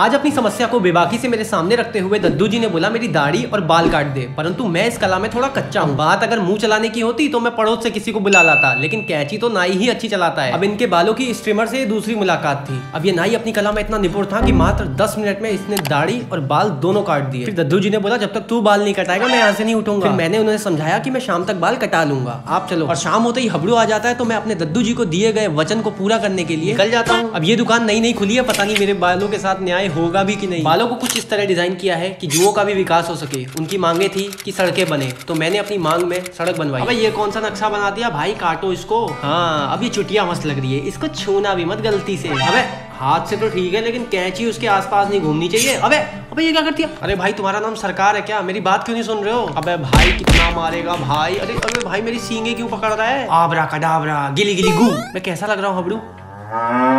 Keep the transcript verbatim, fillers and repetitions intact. आज अपनी समस्या को बेबाकी से मेरे सामने रखते हुए दद्दू जी ने बोला, मेरी दाढ़ी और बाल काट दे, परंतु मैं इस कला में थोड़ा कच्चा हूँ। बात अगर मुंह चलाने की होती तो मैं पड़ोस से किसी को बुला लाता, लेकिन कैंची तो नाई ही अच्छी चलाता है। अब इनके बालों की स्ट्रिमर से दूसरी मुलाकात थी। अब ये नाई अपनी कला में इतना निपुण था कि मात्र दस मिनट में इसने दाढ़ी और बाल दोनों काट दिए। फिर दद्दू जी ने बोला, जब तक तू बाल नहीं कटाएगा मैं यहाँ से नहीं उठूंगा। फिर मैंने उन्हें समझाया कि मैं शाम तक बाल कटा लूंगा, आप चलो। और शाम होते ही हबड़ू आ जाता है, तो मैं अपने दद्दू जी को दिए गए वचन को पूरा करने के लिए निकल जाता हूँ। अब ये दुकान नई नई खुली है, पता नहीं मेरे बालों के साथ न्याय होगा भी कि नहीं। बालों को कुछ इस तरह डिजाइन किया है कि जुओं का भी विकास हो सके। उनकी मांगे थी कि सड़कें बने, तो मैंने अपनी मांग में सड़क बनवाई। अबे ये कौन सा नक्शा बना दिया भाई, काटो इसको। हाँ, अब ये चुटिया मस्त लग रही है, इसको छूना भी मत गलती से। अबे हाथ से तो ठीक है, लेकिन कैंची उसके आसपास नहीं घूमनी चाहिए। अबे अबे ये क्या करती है? अरे भाई, तुम्हारा नाम सरकार है क्या? मेरी बात क्यों नहीं सुन रहे हो? अबे भाई कितना मारेगा भाई। अरे अबे भाई, मेरी सींगे क्यों पकड़ रहा है? आबरा कडाबरा गिली गिली गू। मैं कैसा लग रहा हूँ हबड़ू?